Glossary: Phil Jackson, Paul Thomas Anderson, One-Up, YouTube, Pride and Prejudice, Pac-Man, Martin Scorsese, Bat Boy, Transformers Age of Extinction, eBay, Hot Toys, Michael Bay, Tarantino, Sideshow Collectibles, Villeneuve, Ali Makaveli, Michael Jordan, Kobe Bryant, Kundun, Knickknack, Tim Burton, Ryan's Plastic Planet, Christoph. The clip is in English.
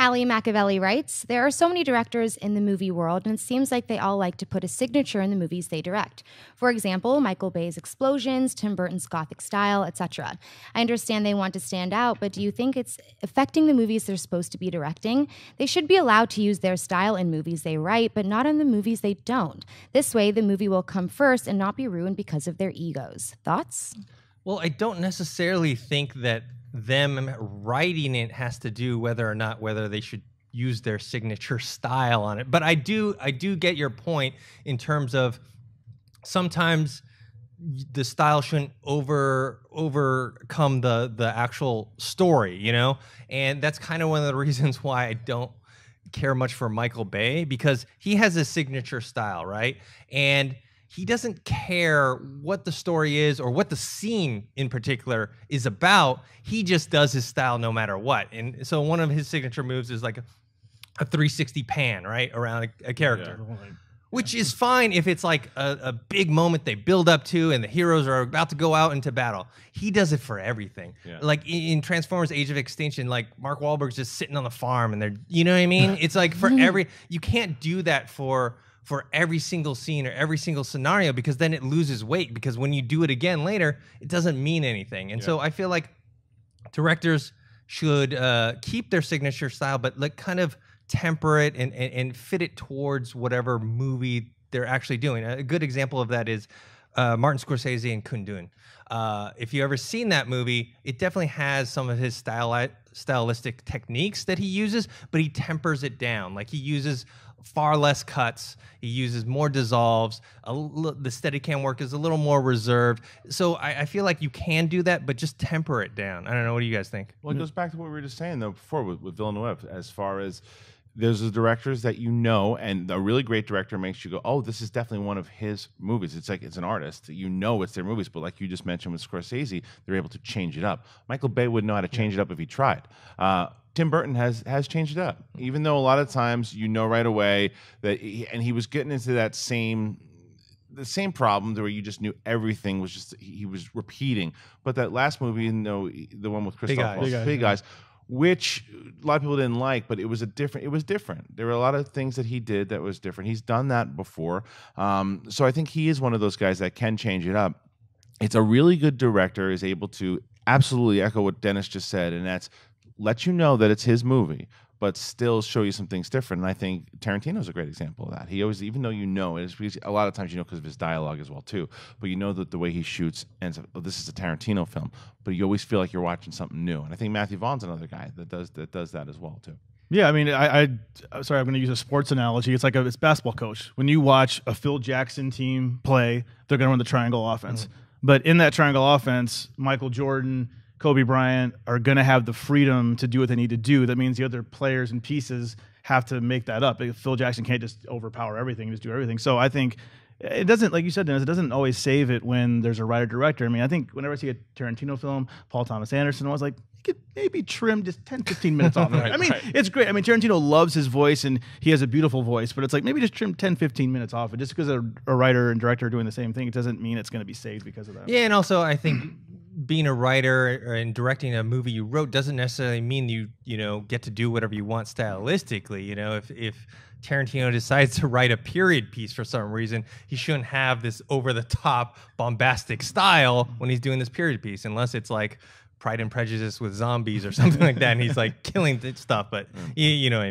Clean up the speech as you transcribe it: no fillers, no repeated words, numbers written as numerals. Ali Makaveli writes, there are so many directors in the movie world, and it seems like they all like to put a signature in the movies they direct. For example, Michael Bay's explosions, Tim Burton's gothic style, etc. I understand they want to stand out, but do you think it's affecting the movies they're supposed to be directing? They should be allowed to use their style in movies they write, but not in the movies they don't. This way, the movie will come first and not be ruined because of their egos. Thoughts? Well, I don't necessarily think that them writing it has to do whether they should use their signature style on it. But I do get your point in terms of sometimes the style shouldn't overcome the actual story, you know? And that's kind of one of the reasons why I don't care much for Michael Bay, because he has a signature style, right? And he doesn't care what the story is or what the scene in particular is about. He just does his style no matter what. And so one of his signature moves is like a 360 pan, right, around a character, yeah, which is fine if it's like a big moment they build up to and the heroes are about to go out into battle. He does it for everything. Yeah. Like in Transformers Age of Extinction, like Mark Wahlberg's just sitting on the farm and they're, you know what I mean? It's like for every, you can't do that for every single scene or every single scenario, because then it loses weight, because when you do it again later, it doesn't mean anything. And yeah. So I feel like directors should keep their signature style, but like kind of temper it and fit it towards whatever movie they're actually doing. A good example of that is Martin Scorsese in Kundun. If you've ever seen that movie, it definitely has some of his stylistic techniques that he uses, but he tempers it down. Like he uses far less cuts, he uses more dissolves, the Steadicam work is a little more reserved. So I feel like you can do that, but just temper it down. I don't know, what do you guys think? Well, it goes back to what we were just saying though before with Villeneuve, as far as there's the directors that you know, and a really great director makes you go, oh, this is definitely one of his movies. It's like, it's an artist, you know it's their movies, but like you just mentioned with Scorsese, they're able to change it up. Michael Bay wouldn't know how to change it up if he tried. Tim Burton has changed it up, even though a lot of times you know right away that he was getting into that same problem where you just knew everything was just, he was repeating. But that last movie, you know, the one with Christoph, Big Eyes, which a lot of people didn't like, but it was different. There were a lot of things that he did that was different. He's done that before. So I think he is one of those guys that can change it up. It's a really good director, is able to absolutely echo what Dennis just said, and that's let you know that it's his movie, but still show you some things different. And I think Tarantino's a great example of that. He always, even though you know it, a lot of times you know because of his dialogue as well too, but you know that the way he shoots ends up, oh, this is a Tarantino film, but you always feel like you're watching something new. And I think Matthew Vaughn's another guy that does that as well too. Yeah, I mean, I'm going to use a sports analogy. It's like it's basketball coach. When you watch a Phil Jackson team play, they're going to run the triangle offense. Mm-hmm. But in that triangle offense, Michael Jordan, Kobe Bryant are going to have the freedom to do what they need to do. That means the other players and pieces have to make that up. Like, Phil Jackson can't just overpower everything and just do everything. So I think it doesn't, like you said, Dennis, it doesn't always save it when there's a writer-director. I mean, I think whenever I see a Tarantino film, Paul Thomas Anderson, I was like, you could maybe trim just 10, 15 minutes off. Right, I mean, it's great. I mean, Tarantino loves his voice, and he has a beautiful voice, but it's like maybe just trim 10, 15 minutes off. And just because a writer and director are doing the same thing, it doesn't mean it's going to be saved because of that. Yeah, and also I think being a writer and directing a movie you wrote doesn't necessarily mean you know, get to do whatever you want stylistically. You know, if Tarantino decides to write a period piece for some reason, he shouldn't have this over-the-top bombastic style when he's doing this period piece, unless it's like Pride and Prejudice with zombies or something like that, and he's like killing stuff. But you know what I mean.